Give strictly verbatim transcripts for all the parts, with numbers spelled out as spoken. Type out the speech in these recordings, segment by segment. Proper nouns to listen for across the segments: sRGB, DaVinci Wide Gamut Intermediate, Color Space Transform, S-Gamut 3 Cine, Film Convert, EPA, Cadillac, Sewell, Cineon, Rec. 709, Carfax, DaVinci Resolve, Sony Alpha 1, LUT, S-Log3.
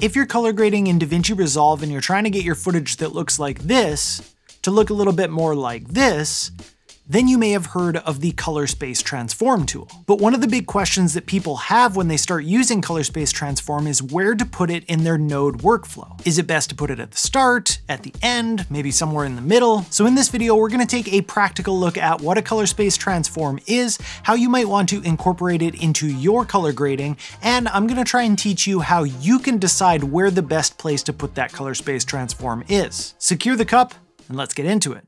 If you're color grading in DaVinci Resolve and you're trying to get your footage that looks like this to look a little bit more like this, then you may have heard of the Color Space Transform tool. But one of the big questions that people have when they start using Color Space Transform is where to put it in their node workflow. Is it best to put it at the start, at the end, maybe somewhere in the middle? So in this video, we're gonna take a practical look at what a Color Space Transform is, how you might want to incorporate it into your color grading, and I'm gonna try and teach you how you can decide where the best place to put that Color Space Transform is. Secure the cup, and let's get into it.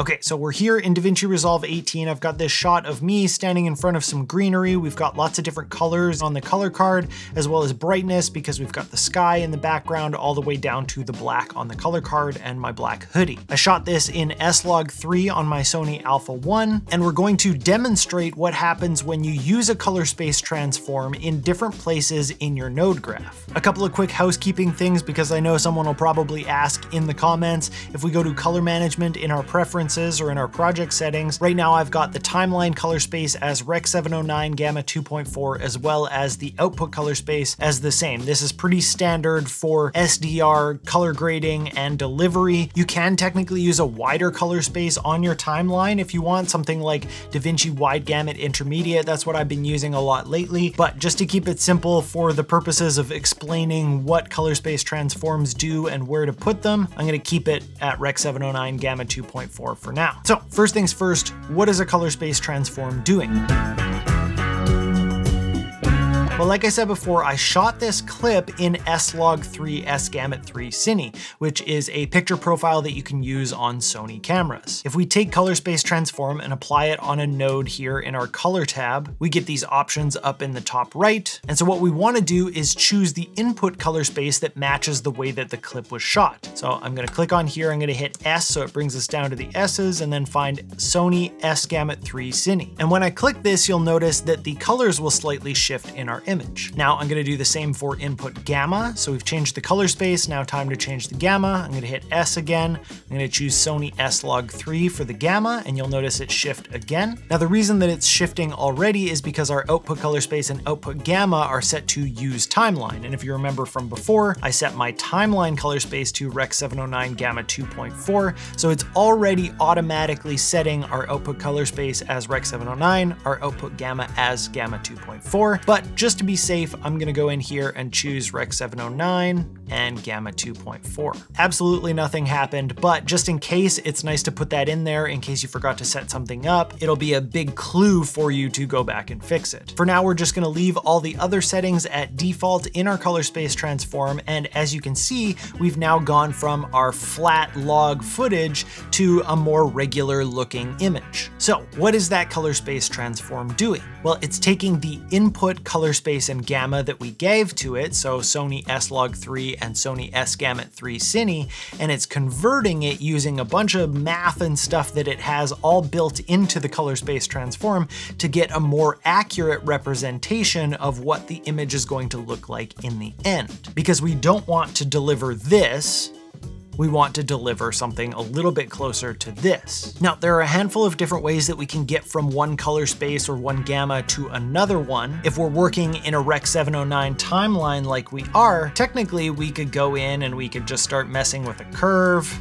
Okay, so we're here in DaVinci Resolve eighteen. I've got this shot of me standing in front of some greenery. We've got lots of different colors on the color card, as well as brightness, because we've got the sky in the background all the way down to the black on the color card and my black hoodie. I shot this in S log three on my Sony Alpha one, and we're going to demonstrate what happens when you use a color space transform in different places in your node graph. A couple of quick housekeeping things, because I know someone will probably ask in the comments. If we go to color management in our preferences, or in our project settings. Right now I've got the timeline color space as Rec seven oh nine Gamma two point four, as well as the output color space as the same. This is pretty standard for S D R, color grading, and delivery. You can technically use a wider color space on your timeline if you want, something like DaVinci Wide Gamut Intermediate. That's what I've been using a lot lately. But just to keep it simple for the purposes of explaining what color space transforms do and where to put them, I'm gonna keep it at Rec seven oh nine Gamma two point four for now. So first things first, what is a color space transform doing? Well, like I said before, I shot this clip in S log three S Gamut three Cine, which is a picture profile that you can use on Sony cameras. If we take Color Space Transform and apply it on a node here in our color tab, we get these options up in the top right. And so what we wanna do is choose the input color space that matches the way that the clip was shot. So I'm gonna click on here, I'm gonna hit S, so it brings us down to the S's, and then find Sony S Gamut three Cine. And when I click this, you'll notice that the colors will slightly shift in our image. Now I'm gonna do the same for input gamma. So we've changed the color space, now time to change the gamma. I'm gonna hit S again. I'm gonna choose Sony S log three for the gamma, and you'll notice it shift again. Now the reason that it's shifting already is because our output color space and output gamma are set to use timeline. And if you remember from before, I set my timeline color space to Rec seven oh nine Gamma two point four. So it's already automatically setting our output color space as Rec seven oh nine, our output gamma as Gamma two point four. But just to be safe, I'm gonna go in here and choose Rec seven oh nine and Gamma two point four. Absolutely nothing happened, but just in case, it's nice to put that in there in case you forgot to set something up. It'll be a big clue for you to go back and fix it. For now, we're just gonna leave all the other settings at default in our color space transform, and as you can see, we've now gone from our flat log footage to a more regular looking image. So what is that color space transform doing? Well, it's taking the input color space and gamma that we gave to it, so Sony S log three and Sony S Gamut three Cine, and it's converting it using a bunch of math and stuff that it has all built into the color space transform to get a more accurate representation of what the image is going to look like in the end. Because we don't want to deliver this, we want to deliver something a little bit closer to this. Now, there are a handful of different ways that we can get from one color space or one gamma to another one. If we're working in a Rec seven oh nine timeline like we are, technically we could go in and we could just start messing with a curve,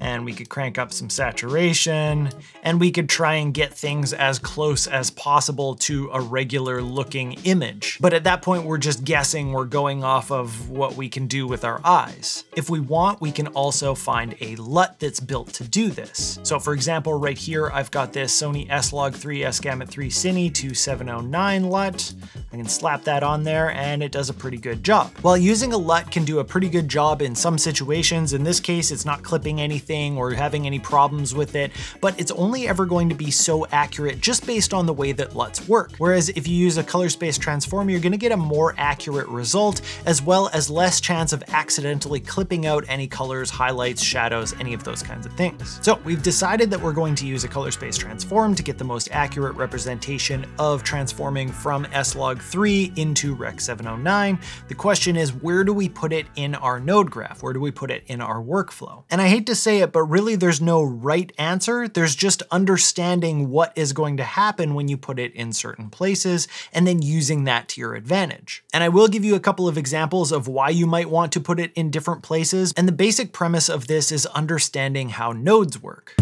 and we could crank up some saturation, and we could try and get things as close as possible to a regular looking image. But at that point, we're just guessing, we're going off of what we can do with our eyes. If we want, we can also find a LUT that's built to do this. So for example, right here, I've got this Sony S log three S Gamut three Cine two seven oh nine LUT. I can slap that on there and it does a pretty good job. While using a LUT can do a pretty good job in some situations, in this case, it's not clipping anything or having any problems with it, but it's only ever going to be so accurate just based on the way that LUTs work. Whereas if you use a color space transform, you're gonna get a more accurate result, as well as less chance of accidentally clipping out any colors, highlights, shadows, any of those kinds of things. So we've decided that we're going to use a color space transform to get the most accurate representation of transforming from S log three into Rec seven oh nine. The question is, where do we put it in our node graph? Where do we put it in our workflow? And I hate to say it, but really there's no right answer. There's just understanding what is going to happen when you put it in certain places and then using that to your advantage. And I will give you a couple of examples of why you might want to put it in different places. And the basic premise of this is understanding how nodes work.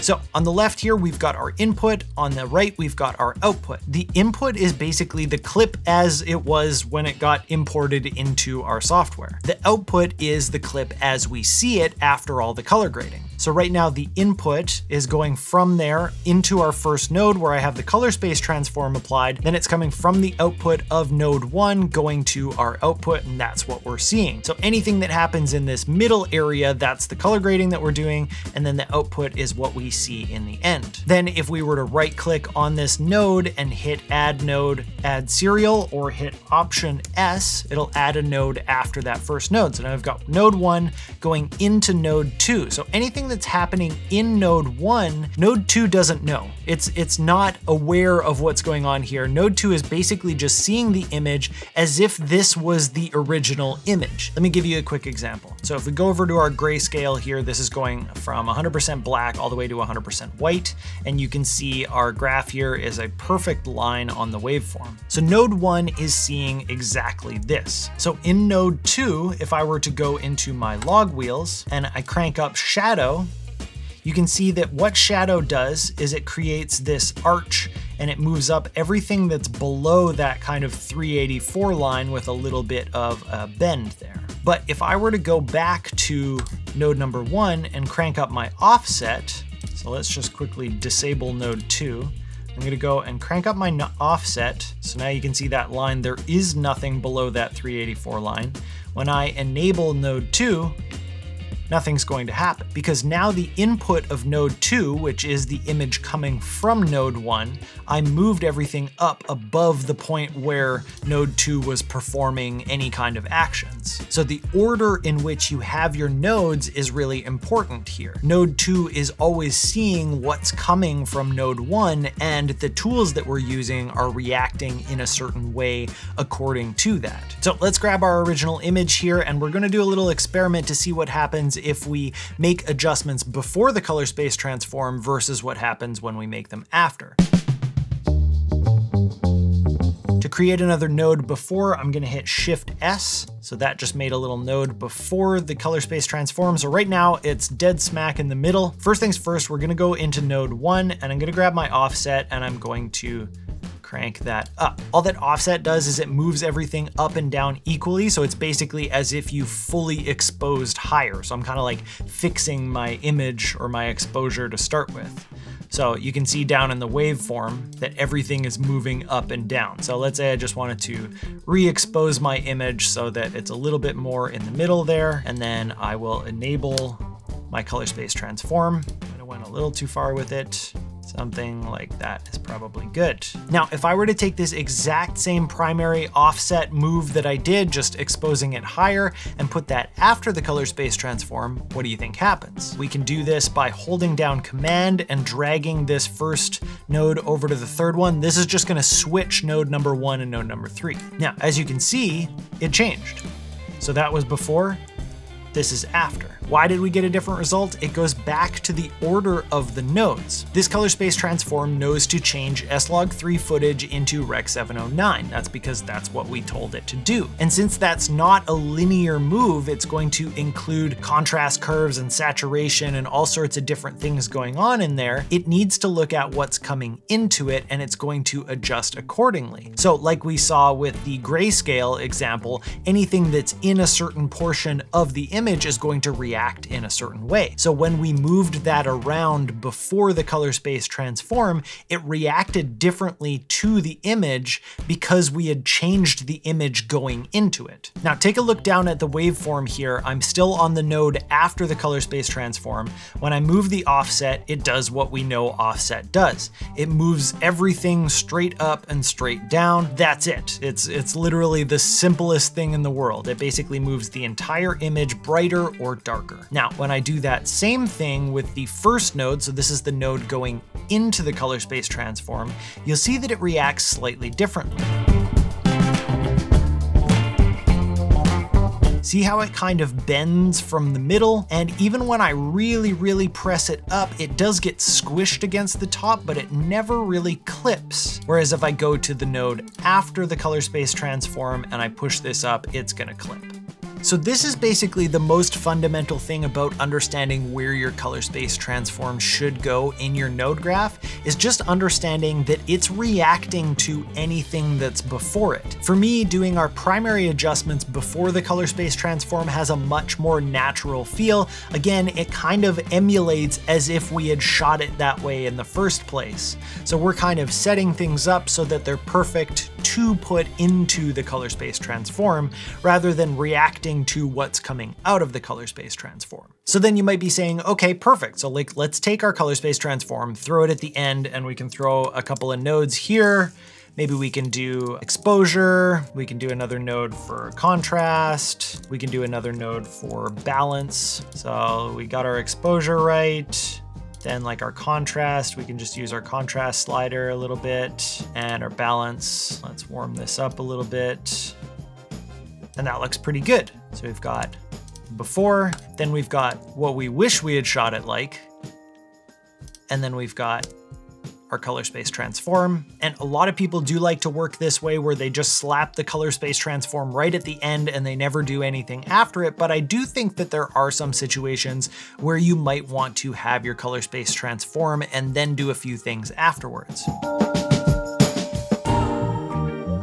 So on the left here, we've got our input. On the right, we've got our output. The input is basically the clip as it was when it got imported into our software. The output is the clip as we see it after all the color grading. So right now the input is going from there into our first node where I have the color space transform applied. Then it's coming from the output of node one going to our output, and that's what we're seeing. So anything that happens in this middle area, that's the color grading that we're doing. And then the output is what we see in the end. Then if we were to right click on this node and hit add node, add serial, or hit option S, it'll add a node after that first node. So now I've got node one going into node two. So anything that's happening in node one, node two doesn't know. It's, it's not aware of what's going on here. Node two is basically just seeing the image as if this was the original image. Let me give you a quick example. So if we go over to our grayscale here, this is going from one hundred percent black all the way to one hundred percent white. And you can see our graph here is a perfect line on the waveform. So node one is seeing exactly this. So in node two, if I were to go into my log wheels and I crank up shadow, you can see that what shadow does is it creates this arch and it moves up everything that's below that kind of three eighty-four line with a little bit of a bend there. But if I were to go back to node number one and crank up my offset, so let's just quickly disable node two. I'm gonna go and crank up my offset. So now you can see that line, there is nothing below that three eighty-four line. When I enable node two, nothing's going to happen because now the input of node two, which is the image coming from node one, I moved everything up above the point where node two was performing any kind of actions. So the order in which you have your nodes is really important here. Node two is always seeing what's coming from node one, and the tools that we're using are reacting in a certain way according to that. So let's grab our original image here, and we're gonna do a little experiment to see what happens if we make adjustments before the color space transform versus what happens when we make them after. To create another node before, I'm gonna hit Shift S. So that just made a little node before the color space transform. So right now it's dead smack in the middle. First things first, we're gonna go into node one and I'm gonna grab my offset and I'm going to crank that up. All that offset does is it moves everything up and down equally. So it's basically as if you fully exposed higher. So I'm kind of like fixing my image or my exposure to start with. So you can see down in the waveform that everything is moving up and down. So let's say I just wanted to re-expose my image so that it's a little bit more in the middle there. And then I will enable my color space transform. I went a little too far with it. Something like that is probably good. Now, if I were to take this exact same primary offset move that I did, just exposing it higher, and put that after the color space transform, what do you think happens? We can do this by holding down Command and dragging this first node over to the third one. This is just gonna switch node number one and node number three. Now, as you can see, it changed. So that was before, this is after. Why did we get a different result? It goes back to the order of the nodes. This color space transform knows to change S log three footage into rec seven oh nine. That's because that's what we told it to do. And since that's not a linear move, it's going to include contrast curves and saturation and all sorts of different things going on in there. It needs to look at what's coming into it and it's going to adjust accordingly. So like we saw with the grayscale example, anything that's in a certain portion of the image is going to react React in a certain way. So when we moved that around before the color space transform, it reacted differently to the image because we had changed the image going into it. Now take a look down at the waveform here. I'm still on the node after the color space transform. When I move the offset, it does what we know offset does. It moves everything straight up and straight down. That's it. It's, it's literally the simplest thing in the world. It basically moves the entire image brighter or darker. Now, when I do that same thing with the first node, so this is the node going into the color space transform, you'll see that it reacts slightly differently. See how it kind of bends from the middle? And even when I really, really press it up, it does get squished against the top, but it never really clips. Whereas if I go to the node after the color space transform and I push this up, it's gonna clip. So this is basically the most fundamental thing about understanding where your color space transform should go in your node graph, is just understanding that it's reacting to anything that's before it. For me, doing our primary adjustments before the color space transform has a much more natural feel. Again, it kind of emulates as if we had shot it that way in the first place. So we're kind of setting things up so that they're perfect to put into the color space transform rather than reacting to what's coming out of the color space transform. So then you might be saying, okay, perfect. So like, let's take our color space transform, throw it at the end, and we can throw a couple of nodes here. Maybe we can do exposure. We can do another node for contrast. We can do another node for balance. So we got our exposure right. Then like our contrast, we can just use our contrast slider a little bit, and our balance. Let's warm this up a little bit. And that looks pretty good. So we've got before, then we've got what we wish we had shot it like, and then we've got our color space transform. And a lot of people do like to work this way where they just slap the color space transform right at the end and they never do anything after it. But I do think that there are some situations where you might want to have your color space transform and then do a few things afterwards.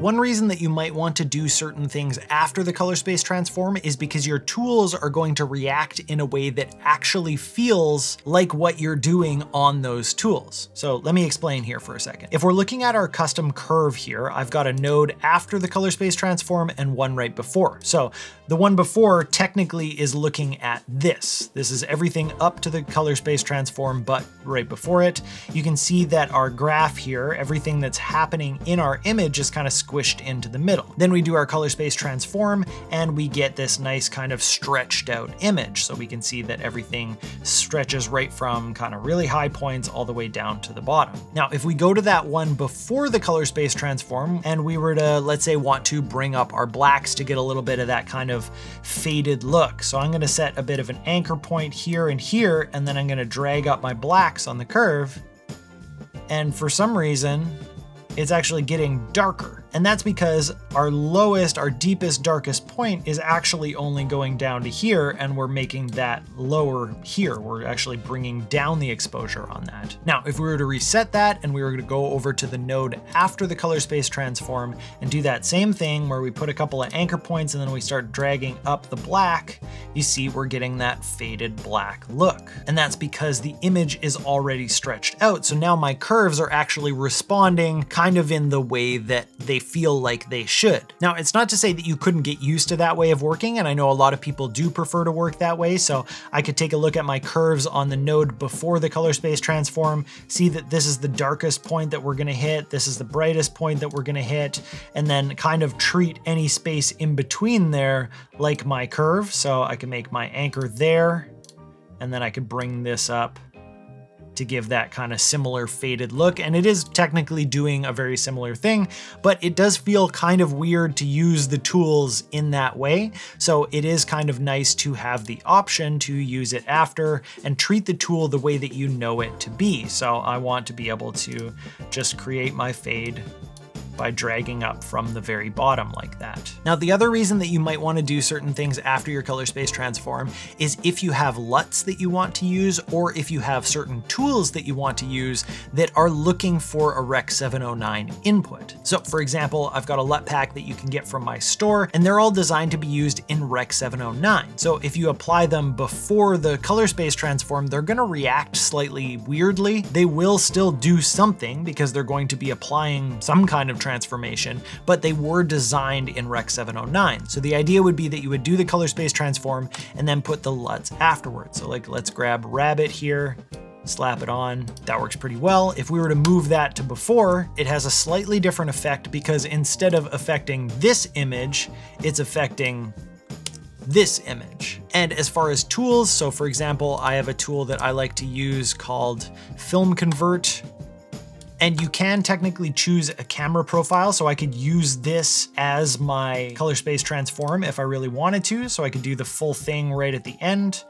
One reason that you might want to do certain things after the color space transform is because your tools are going to react in a way that actually feels like what you're doing on those tools. So let me explain here for a second. If we're looking at our custom curve here, I've got a node after the color space transform and one right before. So the one before technically is looking at this. This is everything up to the color space transform, but right before it. You can see that our graph here, everything that's happening in our image is kind of squished squished into the middle. Then we do our color space transform and we get this nice kind of stretched out image. So we can see that everything stretches right from kind of really high points all the way down to the bottom. Now, if we go to that one before the color space transform and we were to, let's say, want to bring up our blacks to get a little bit of that kind of faded look. So I'm going to set a bit of an anchor point here and here, and then I'm going to drag up my blacks on the curve. And for some reason, it's actually getting darker. And that's because our lowest, our deepest, darkest point is actually only going down to here, and we're making that lower here. We're actually bringing down the exposure on that. Now, if we were to reset that and we were to go over to the node after the color space transform and do that same thing where we put a couple of anchor points and then we start dragging up the black, you see we're getting that faded black look. And that's because the image is already stretched out. So now my curves are actually responding kind of in the way that they feel like they should. Now, it's not to say that you couldn't get used to that way of working, and I know a lot of people do prefer to work that way, so I could take a look at my curves on the node before the color space transform, see that this is the darkest point that we're gonna hit, this is the brightest point that we're gonna hit, and then kind of treat any space in between there like my curve. So I can make my anchor there, and then I could bring this up to give that kind of similar faded look. And it is technically doing a very similar thing, but it does feel kind of weird to use the tools in that way. So it is kind of nice to have the option to use it after and treat the tool the way that you know it to be. So I want to be able to just create my fade by dragging up from the very bottom like that. Now, the other reason that you might want to do certain things after your color space transform is if you have LUTs that you want to use, or if you have certain tools that you want to use that are looking for a Rec seven oh nine input. So for example, I've got a LUT pack that you can get from my store, and they're all designed to be used in Rec seven oh nine. So if you apply them before the color space transform, they're going to react slightly weirdly. They will still do something because they're going to be applying some kind of transformation, but they were designed in Rec seven oh nine. So the idea would be that you would do the color space transform and then put the LUTs afterwards. So like, let's grab rabbit here, slap it on. That works pretty well. If we were to move that to before, it has a slightly different effect because instead of affecting this image, it's affecting this image. And as far as tools, so for example, I have a tool that I like to use called Film Convert. And you can technically choose a camera profile. So I could use this as my Color Space Transform if I really wanted to. So I could do the full thing right at the end.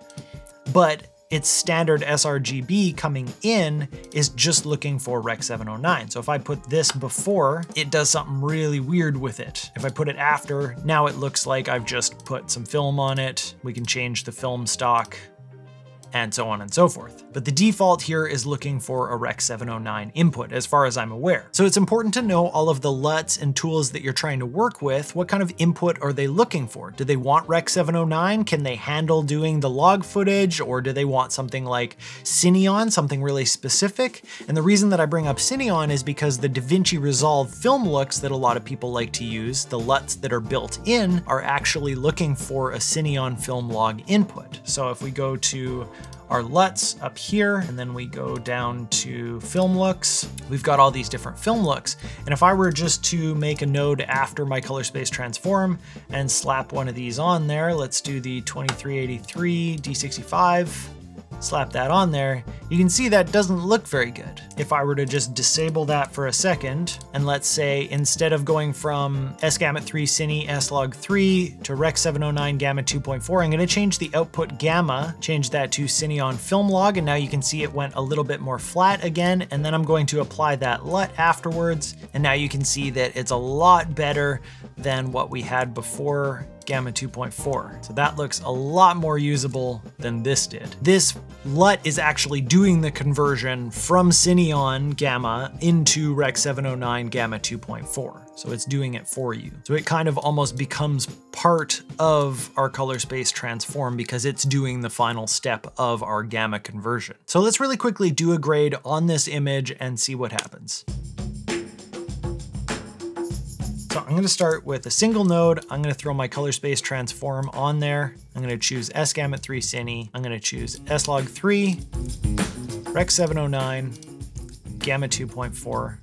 But its standard sRGB coming in is just looking for Rec seven oh nine. So if I put this before, it does something really weird with it. If I put it after, now it looks like I've just put some film on it. We can change the film stock and so on and so forth. But the default here is looking for a Rec seven oh nine input, as far as I'm aware. So it's important to know all of the L U Ts and tools that you're trying to work with. What kind of input are they looking for? Do they want Rec seven oh nine? Can they handle doing the log footage? Or do they want something like Cineon, something really specific? And the reason that I bring up Cineon is because the DaVinci Resolve film looks that a lot of people like to use, the L U Ts that are built in, are actually looking for a Cineon film log input. So if we go to our L U Ts up here, and then we go down to film looks. We've got all these different film looks. And if I were just to make a node after my Color Space Transform and slap one of these on there, let's do the twenty-three eighty-three D sixty-five, slap that on there. You can see that doesn't look very good. If I were to just disable that for a second, and let's say instead of going from S Gamut three Cine S Log three to Rec seven oh nine Gamma two point four, I'm gonna change the output gamma, change that to Cineon Film Log, and now you can see it went a little bit more flat again, and then I'm going to apply that L U T afterwards, and now you can see that it's a lot better than what we had before Gamma two point four. So that looks a lot more usable than this did. This L U T is actually doing the conversion from Cineon Gamma into Rec seven oh nine Gamma two point four. So it's doing it for you. So it kind of almost becomes part of our Color Space Transform because it's doing the final step of our gamma conversion. So let's really quickly do a grade on this image and see what happens. So I'm gonna start with a single node. I'm gonna throw my Color Space Transform on there. I'm gonna choose S Gamut three Cine. I'm gonna choose S Log three, Rec seven oh nine, Gamma two point four.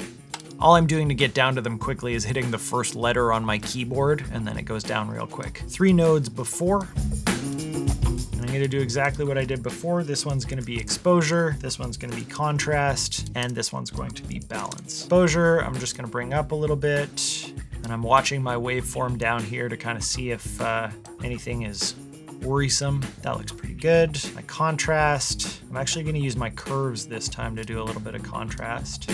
All I'm doing to get down to them quickly is hitting the first letter on my keyboard, and then it goes down real quick. Three nodes before. And I'm gonna do exactly what I did before. This one's gonna be exposure, this one's gonna be contrast, and this one's going to be balance. Exposure, I'm just gonna bring up a little bit. And I'm watching my waveform down here to kind of see if uh, anything is worrisome. That looks pretty good. My contrast, I'm actually gonna use my curves this time to do a little bit of contrast.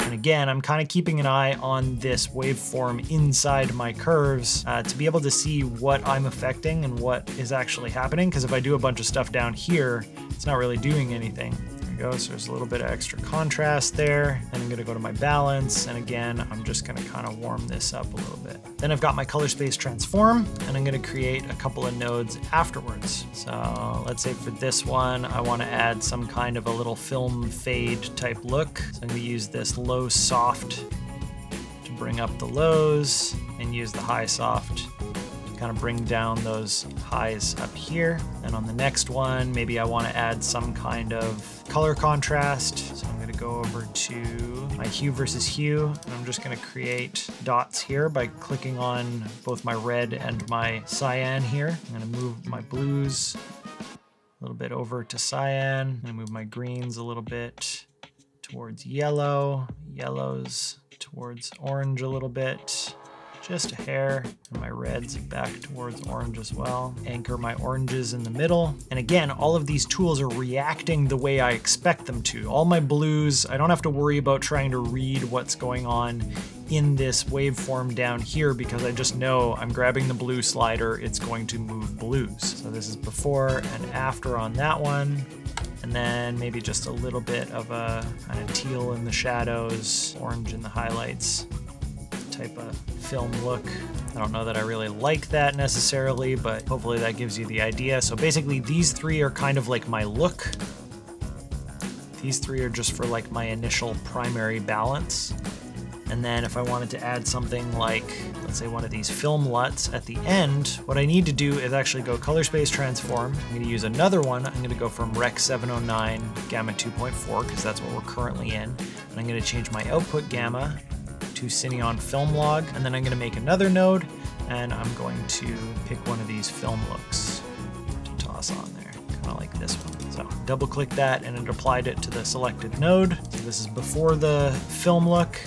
And again, I'm kind of keeping an eye on this waveform inside my curves uh, to be able to see what I'm affecting and what is actually happening. Because if I do a bunch of stuff down here, it's not really doing anything. Go. So there's a little bit of extra contrast there. And I'm gonna go to my balance. And again, I'm just gonna kind of warm this up a little bit. Then I've got my Color Space Transform, and I'm gonna create a couple of nodes afterwards. So let's say for this one, I wanna add some kind of a little film fade type look. So I'm gonna use this low soft to bring up the lows and use the high soft kind of bring down those highs up here. And on the next one, maybe I want to add some kind of color contrast. So I'm going to go over to my hue versus hue, and I'm just going to create dots here by clicking on both my red and my cyan here. I'm going to move my blues a little bit over to cyan. I'm going to move my greens a little bit towards yellow, yellows towards orange a little bit. Just a hair, and my reds back towards orange as well. Anchor my oranges in the middle. And again, all of these tools are reacting the way I expect them to. All my blues, I don't have to worry about trying to read what's going on in this waveform down here because I just know I'm grabbing the blue slider, it's going to move blues. So this is before and after on that one. And then maybe just a little bit of a kind of teal in the shadows, orange in the highlights type of film look. I don't know that I really like that necessarily, but hopefully that gives you the idea. So basically these three are kind of like my look. These three are just for like my initial primary balance. And then if I wanted to add something like, let's say one of these film L U Ts at the end, what I need to do is actually go Color Space Transform. I'm gonna use another one. I'm gonna go from Rec seven oh nine Gamma two point four, because that's what we're currently in. And I'm gonna change my output gamma to Cineon Film Log, and then I'm gonna make another node, and I'm going to pick one of these film looks to toss on there. want like this one. So double click that and it applied it to the selected node. So this is before the film look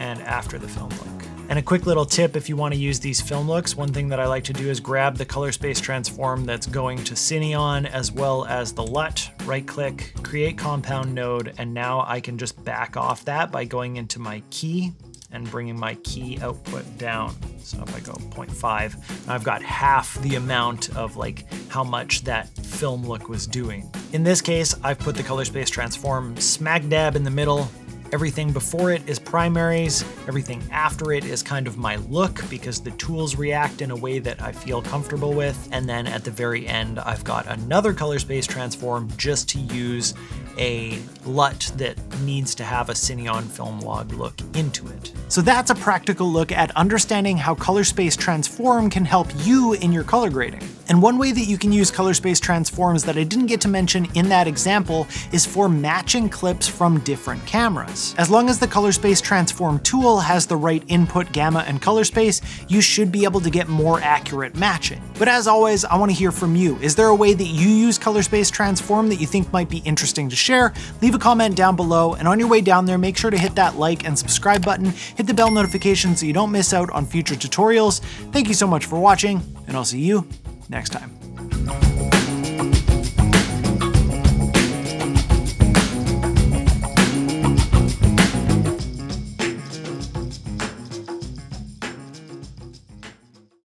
and after the film look. And a quick little tip, if you want to use these film looks, one thing that I like to do is grab the Color Space Transform that's going to Cineon as well as the L U T, right click, create compound node, and now I can just back off that by going into my key and bringing my key output down. So if I go zero point five, I've got half the amount of like how much that film look was doing. In this case, I've put the Color Space Transform smack dab in the middle. Everything before it is primaries, everything after it is kind of my look because the tools react in a way that I feel comfortable with. And then at the very end, I've got another Color Space Transform just to use a L U T that needs to have a Cineon film log look into it. So that's a practical look at understanding how Color Space Transform can help you in your color grading. And one way that you can use Color Space Transforms that I didn't get to mention in that example is for matching clips from different cameras. As long as the Color Space Transform tool has the right input gamma and color space, you should be able to get more accurate matching. But as always, I want to hear from you. Is there a way that you use Color Space Transform that you think might be interesting to share? Leave a comment down below, and on your way down there, make sure to hit that like and subscribe button, hit the bell notification so you don't miss out on future tutorials. Thank you so much for watching, and I'll see you next time.